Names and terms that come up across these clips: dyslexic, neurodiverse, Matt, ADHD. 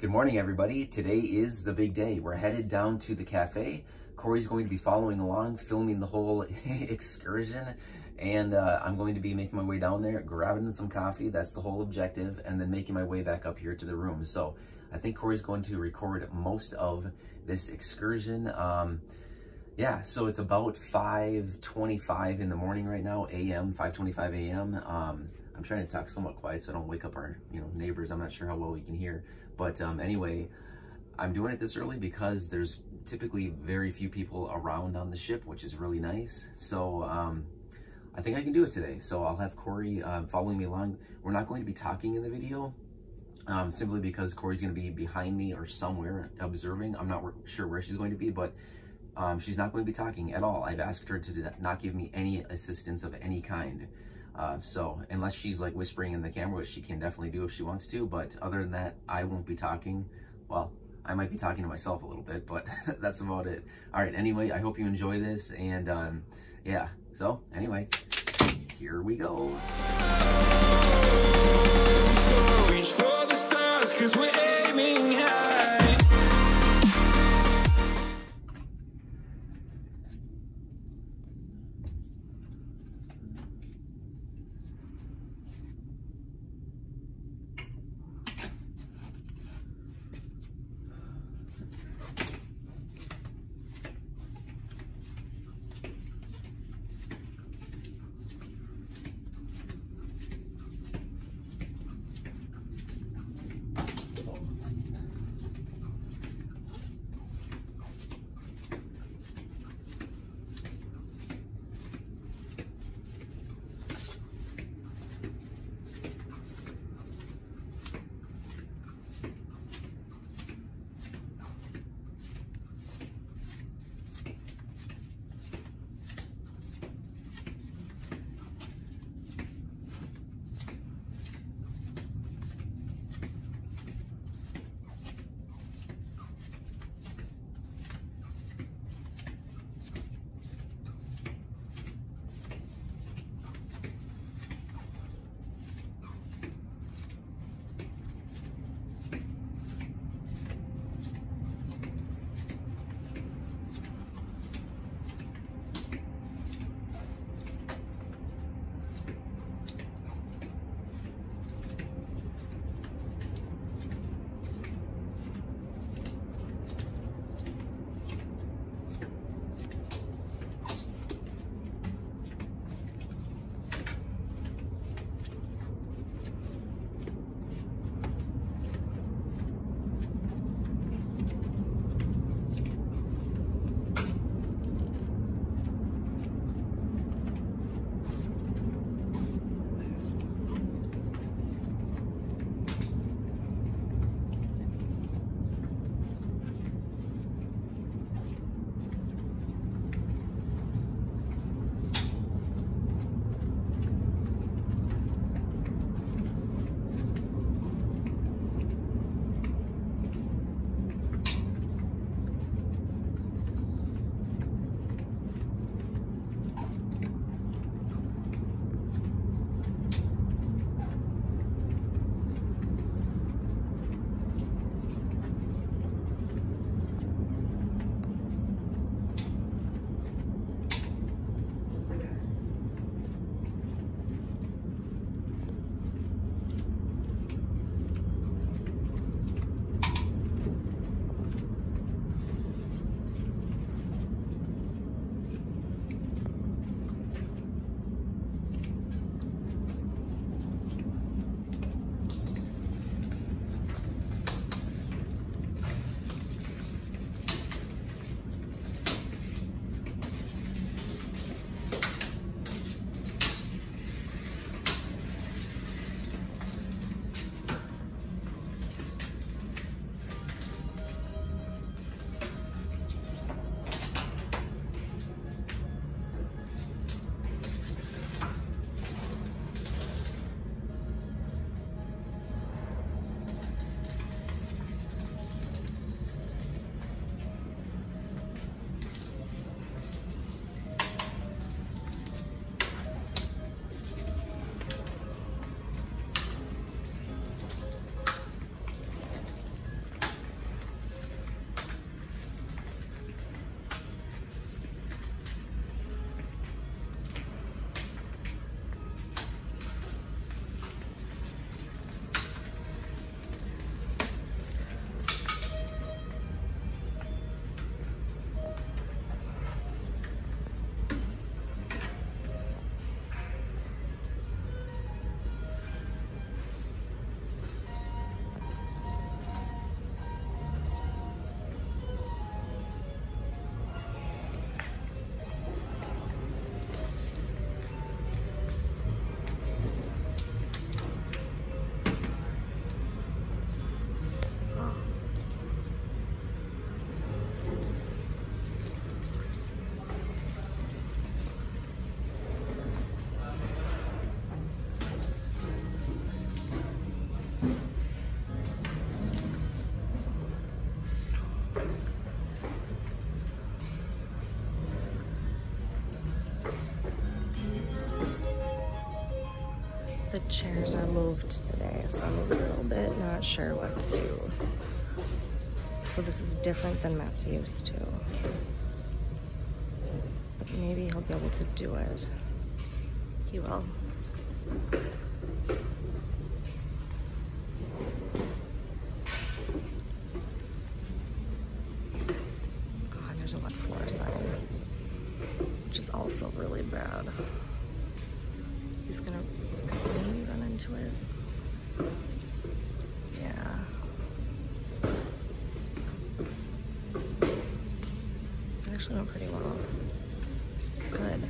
Good morning, everybody. Today is the big day. We're headed down to the cafe. Corey's going to be following along, filming the whole excursion, and I'm going to be making my way down there, grabbing some coffee. That's the whole objective, and then making my way back up here to the room. So I think Corey's going to record most of this excursion. Yeah, so it's about 5:25 in the morning right now, a.m., 5:25 a.m. I'm trying to talk somewhat quiet so I don't wake up our neighbors. I'm not sure how well we can hear. But anyway, I'm doing it this early because there's typically very few people around on the ship, which is really nice. So I think I can do it today. So I'll have Corey following me along. We're not going to be talking in the video simply because Corey's going to be behind me or somewhere observing. I'm not sure where she's going to be, but she's not going to be talking at all. I've asked her to not give me any assistance of any kind. So unless she's like whispering in the camera, which she can definitely do if she wants to, but other than that, I won't be talking. Well, I might be talking to myself a little bit, but that's about it. All right. Anyway, I hope you enjoy this, and yeah. So anyway, here we go. So reach for the stars, 'cause we're aiming high. The chairs are moved today, so I'm a little bit not sure what to do. So this is different than Matt's used to. But maybe he'll be able to do it. He will. Oh, and there's a wet floor sign, which is also really bad. He's gonna maybe run into it. Yeah. It actually went pretty well. Good.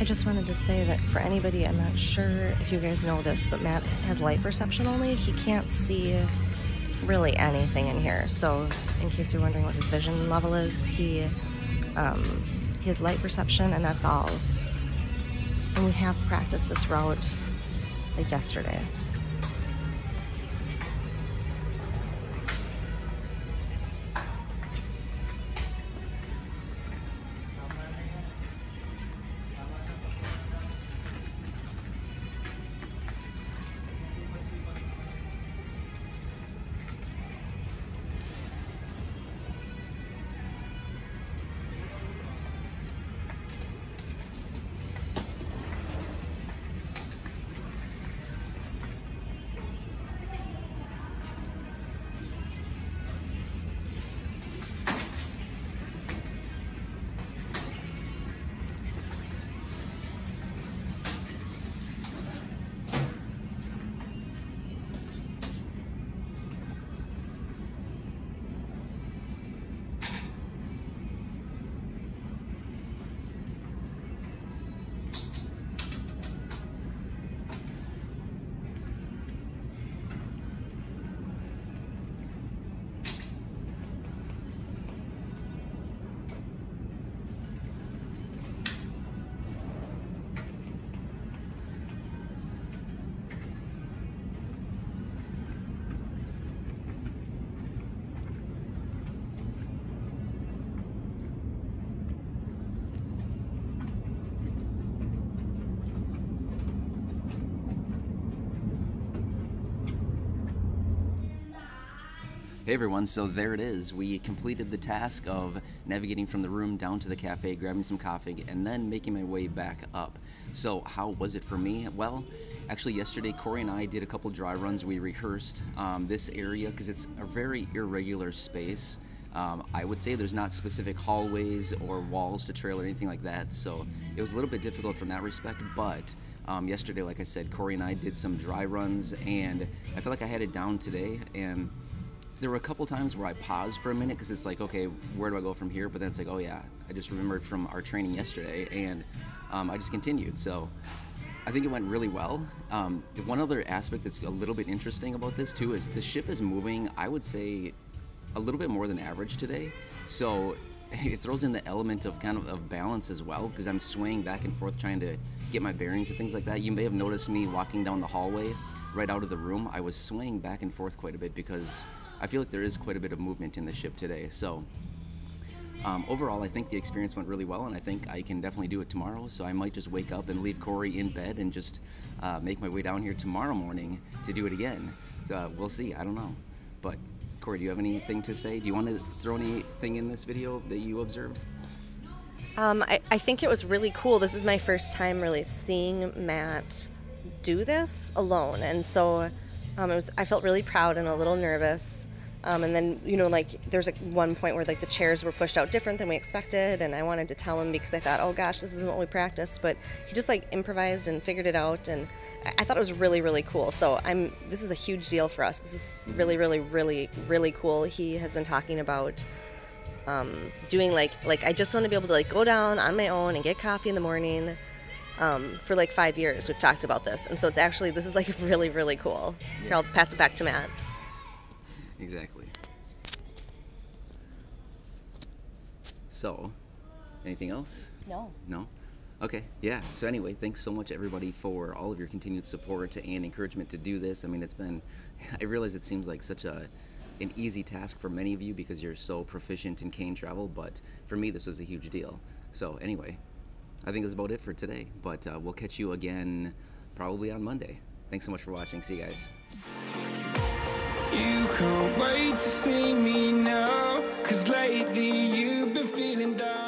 I just wanted to say that for anybody, I'm not sure if you guys know this, but Matt has light perception only. He can't see really anything in here. So in case you're wondering what his vision level is, he has light perception, and that's all. And we have practiced this route like yesterday. Hey everyone, so there it is. We completed the task of navigating from the room down to the cafe, grabbing some coffee, and then making my way back up. So how was it for me? Well, actually yesterday Corey and I did a couple dry runs. We rehearsed this area because it's a very irregular space. I would say there's not specific hallways or walls to trail or anything like that, so it was a little bit difficult from that respect, but yesterday, like I said, Corey and I did some dry runs, and I feel like I had it down today, and there were a couple times where I paused for a minute because it's like, okay, where do I go from here? But then it's like, oh yeah, I just remembered from our training yesterday, and I just continued, so I think it went really well. One other aspect that's a little bit interesting about this, too, is the ship is moving, I would say, a little bit more than average today, so it throws in the element of kind of balance as well, because I'm swaying back and forth trying to get my bearings and things like that. You may have noticed me walking down the hallway right out of the room. I was swaying back and forth quite a bit because I feel like there is quite a bit of movement in the ship today. So overall, I think the experience went really well, and I think I can definitely do it tomorrow, so I might just wake up and leave Corey in bed and just make my way down here tomorrow morning to do it again. So we'll see. I don't know. But Corey, do you have anything to say? Do you want to throw anything in this video that you observed? I think it was really cool. This is my first time really seeing Matt do this alone, and so I felt really proud and a little nervous. And then, you know, like there's like one point where like the chairs were pushed out different than we expected, and I wanted to tell him because I thought, oh gosh, this isn't what we practiced, but he just like improvised and figured it out, and I thought it was really, really cool. So this is a huge deal for us. This is really, really, really, really cool. He has been talking about doing like I just want to be able to like go down on my own and get coffee in the morning. For like 5 years we've talked about this, and so this is like really, really cool. Yeah. Here, I'll pass it back to Matt. Exactly. So, anything else? No. No? Okay, yeah. So anyway, thanks so much everybody for all of your continued support and encouragement to do this. I mean, I realize it seems like such an easy task for many of you because you're so proficient in cane travel, but for me this was a huge deal. So anyway, I think that's about it for today, but we'll catch you again probably on Monday. Thanks so much for watching. See you guys. You can't wait to see me now, 'cause lately you've been feeling down.